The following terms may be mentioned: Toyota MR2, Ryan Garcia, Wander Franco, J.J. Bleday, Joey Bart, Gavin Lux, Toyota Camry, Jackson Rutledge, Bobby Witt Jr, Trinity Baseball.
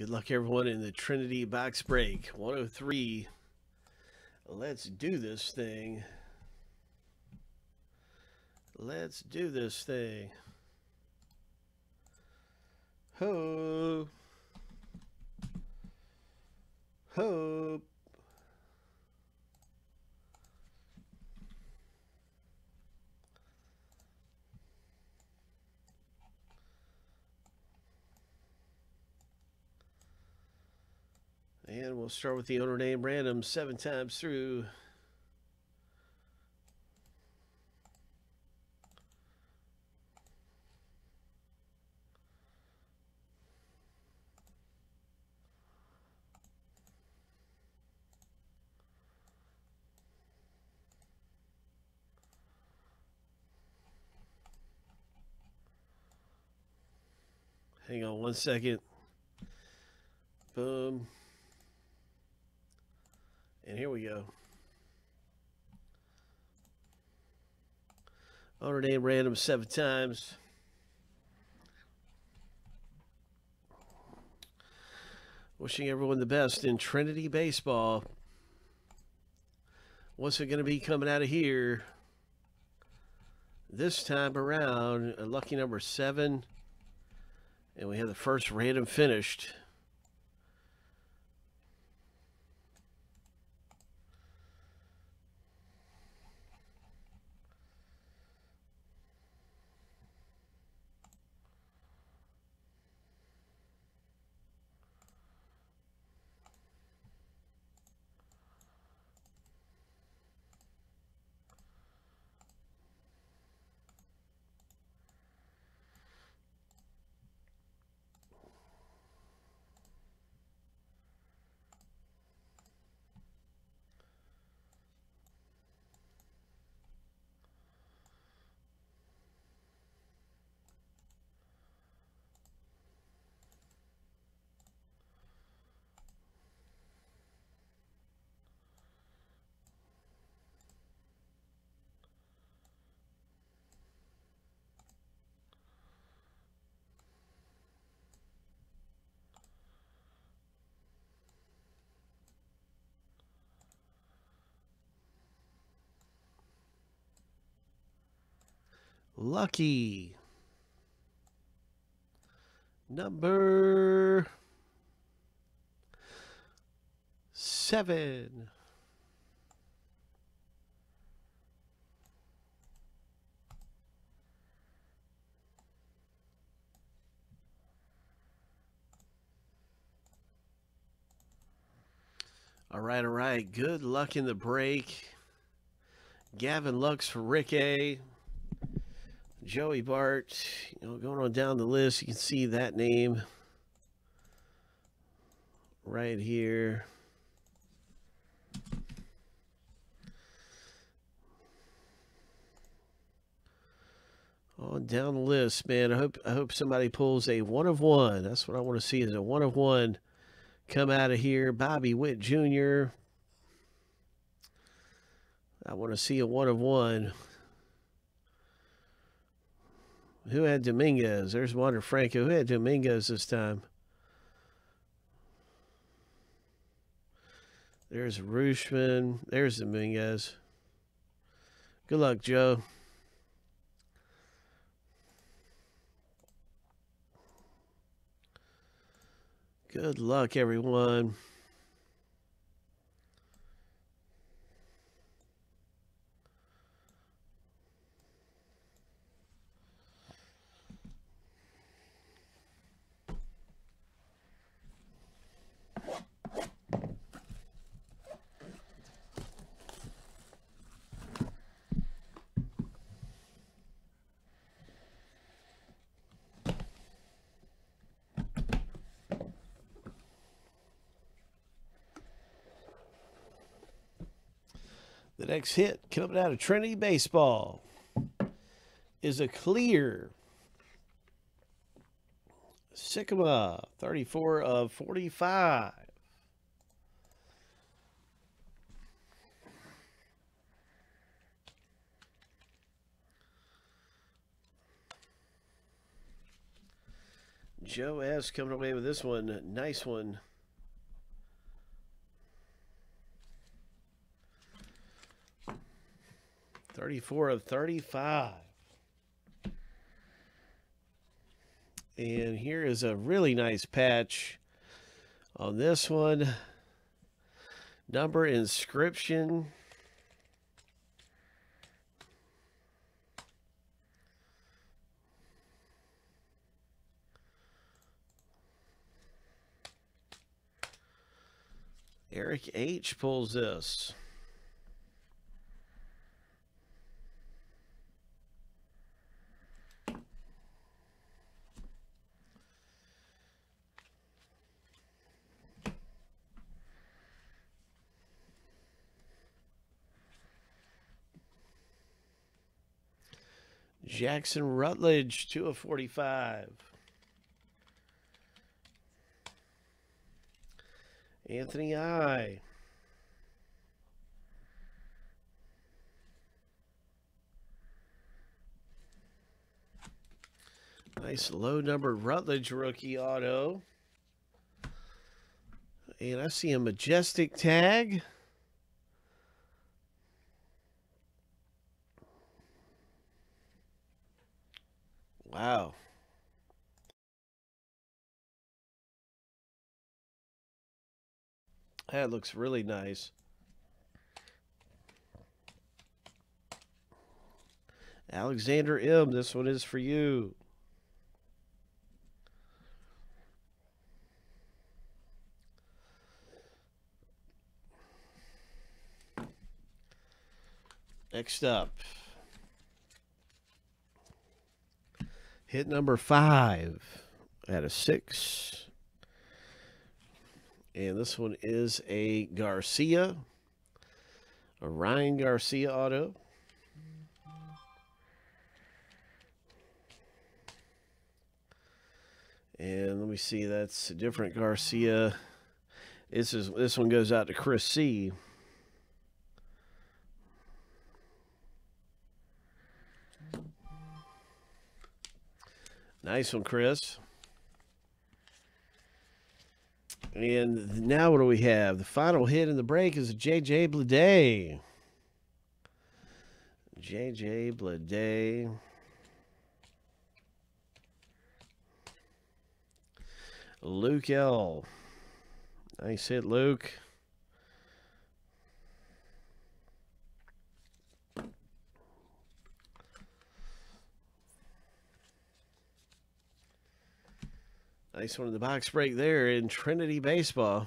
Good luck, everyone, in the Trinity box break. 103. Let's do this thing. Let's do this thing. Ho. Hope. And we'll start with the owner name random 7 times through. Hang on one second. Boom. And here we go. Owner name random 7 times. Wishing everyone the best in Trinity Baseball. What's it going to be coming out of here this time around? A lucky number 7. And we have the first random finished. Lucky number 7. All right. Good luck in the break. Gavin Lux for Rick A. Joey Bart, going on down the list, you can see that name right here. On down the list, man. I hope somebody pulls a 1 of 1. That's what I want to see, is a 1 of 1 come out of here. Bobby Witt Jr. I want to see a 1 of 1. Who had Dominguez? There's Wander Franco. Who had Dominguez this time? There's Rushman. There's Dominguez. Good luck, Joe. Good luck, everyone. The next hit coming out of Trinity Baseball is a clear Sycamore, 34 of 45. Joe S. coming away with this one. Nice one. $34 of $35. And here is a really nice patch on this one. Number inscription. Eric H. pulls this. Jackson Rutledge, 2 of 45. Anthony I. Nice low numbered Rutledge rookie auto. And I see a majestic tag. Wow. That looks really nice. Alexander M., this one is for you. Next up. Hit number 5 out of 6. And this one is a Garcia, a Ryan Garcia auto. And let me see, that's a different Garcia. This one goes out to Chris C. Nice one, Chris. And now what do we have? The final hit in the break is J.J. Bleday. J.J. Bleday. Luke L. Nice hit, Luke. Nice one in the box break there in Trinity Baseball.